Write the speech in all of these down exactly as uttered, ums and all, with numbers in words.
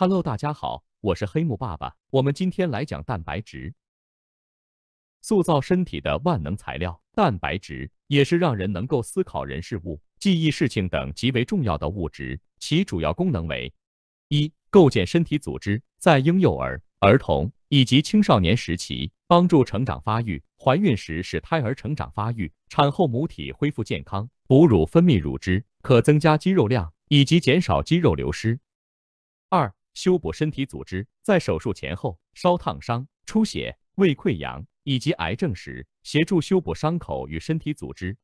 哈喽，大家好，我是黑木爸爸。我们今天来讲蛋白质，塑造身体的万能材料。蛋白质也是让人能够思考人事物、记忆事情等极为重要的物质。其主要功能为：一、构建身体组织，在婴幼儿、儿童以及青少年时期，帮助成长发育。怀孕时使胎儿成长发育，产后母体恢复健康，哺乳分泌乳汁，可增加肌肉量以及减少肌肉流失。二、修补身体组织，在手术前后、烧烫伤、出血、胃溃疡以及癌症时，协助修补伤口与身体组织。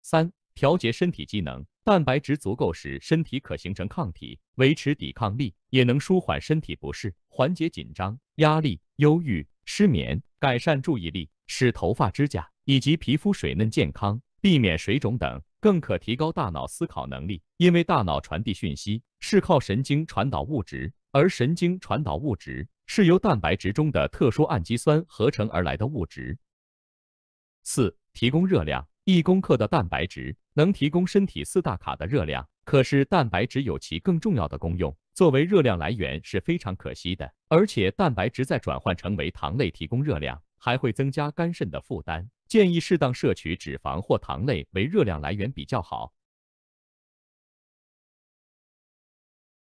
三、调节身体机能，蛋白质足够时，身体可形成抗体，维持抵抗力，也能舒缓身体不适，缓解紧张、压力、忧郁、失眠，改善注意力，使头发、指甲以及皮肤水嫩健康，避免水肿等。更可提高大脑思考能力，因为大脑传递讯息是靠神经传导物质，而神经传导物质是由蛋白质中的特殊氨基酸合成而来的物质。四、提供热量，一公克的蛋白质能提供身体四大卡的热量，可是蛋白质有其更重要的功用，作为热量来源是非常可惜的，而且蛋白质再转换成为糖类提供热量，还会增加肝肾的负担。建议适当摄取脂肪或糖类为热量来源比较好。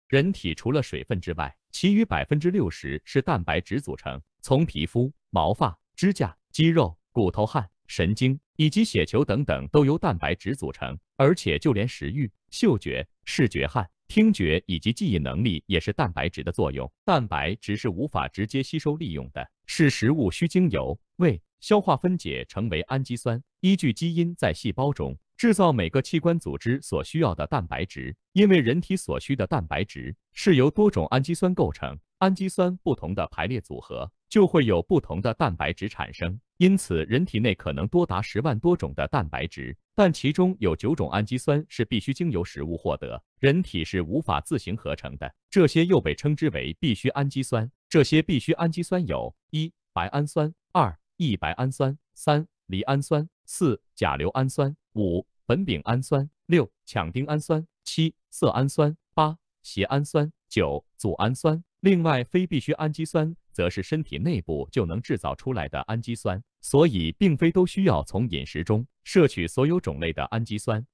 人体除了水分之外，其余 百分之六十 是蛋白质组成，从皮肤、毛发、指甲、肌肉、骨头、汗、神经以及血球等等都由蛋白质组成，而且就连食欲、嗅觉、视觉、汗、听觉以及记忆能力也是蛋白质的作用。蛋白质是无法直接吸收利用的，是食物需经由胃消化分解成为氨基酸，依据基因在细胞中制造每个器官组织所需要的蛋白质。因为人体所需的蛋白质是由多种氨基酸构成，氨基酸不同的排列组合就会有不同的蛋白质产生，因此人体内可能多达十万多种的蛋白质，但其中有九种氨基酸是必须经由食物获得，人体是无法自行合成的，这些又被称之为必需氨基酸。这些必需氨基酸有：一、白氨酸；二、异白氨酸；三、离氨酸；四、甲硫氨酸；五、苯丙氨酸；六、羟丁氨酸；七、色氨酸；八、缬氨酸；九、组氨酸。另外，非必需氨基酸则是身体内部就能制造出来的氨基酸，所以并非都需要从饮食中摄取所有种类的氨基酸。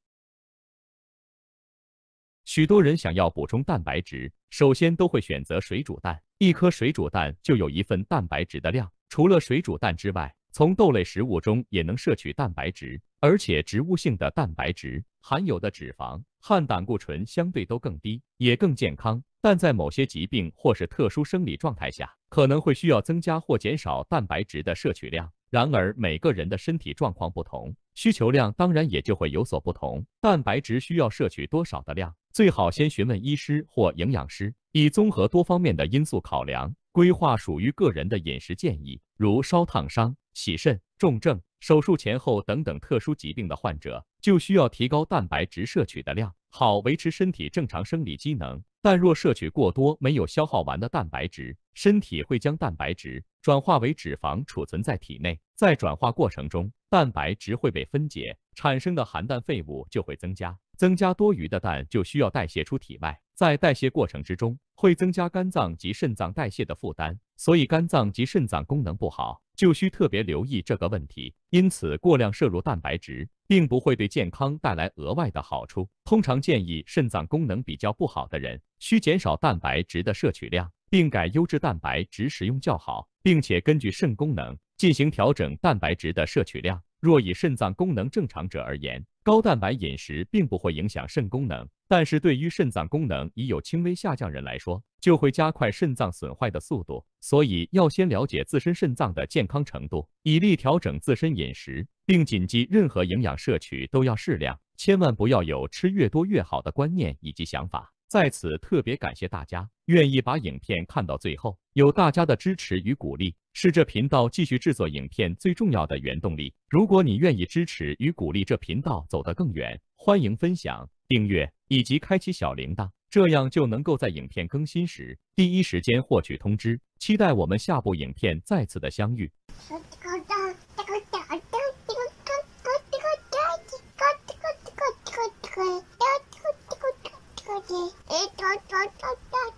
许多人想要补充蛋白质，首先都会选择水煮蛋，一颗水煮蛋就有一份蛋白质的量。除了水煮蛋之外，从豆类食物中也能摄取蛋白质，而且植物性的蛋白质含有的脂肪和胆固醇相对都更低，也更健康。但在某些疾病或是特殊生理状态下，可能会需要增加或减少蛋白质的摄取量。然而，每个人的身体状况不同，需求量当然也就会有所不同。蛋白质需要摄取多少的量，最好先询问医师或营养师，以综合多方面的因素考量，规划属于个人的饮食建议。如烧烫伤、洗肾、重症、手术前后等等特殊疾病的患者，就需要提高蛋白质摄取的量，好维持身体正常生理机能。但若摄取过多没有消耗完的蛋白质，身体会将蛋白质转化为脂肪储存在体内，在转化过程中，蛋白质会被分解，产生的含氮废物就会增加，增加多余的氮就需要代谢出体外，在代谢过程之中会增加肝脏及肾脏代谢的负担，所以肝脏及肾脏功能不好就需特别留意这个问题。因此，过量摄入蛋白质并不会对健康带来额外的好处，通常建议肾脏功能比较不好的人需减少蛋白质的摄取量，并改优质蛋白质食用较好，并且根据肾功能进行调整蛋白质的摄取量。若以肾脏功能正常者而言，高蛋白饮食并不会影响肾功能，但是对于肾脏功能已有轻微下降人来说，就会加快肾脏损坏的速度，所以要先了解自身肾脏的健康程度，以利调整自身饮食，并谨记任何营养摄取都要适量，千万不要有吃越多越好的观念以及想法。在此特别感谢大家愿意把影片看到最后，有大家的支持与鼓励是这频道继续制作影片最重要的原动力。如果你愿意支持与鼓励这频道走得更远，欢迎分享、订阅以及开启小铃铛，这样就能够在影片更新时第一时间获取通知。期待我们下部影片再次的相遇。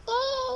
Okay.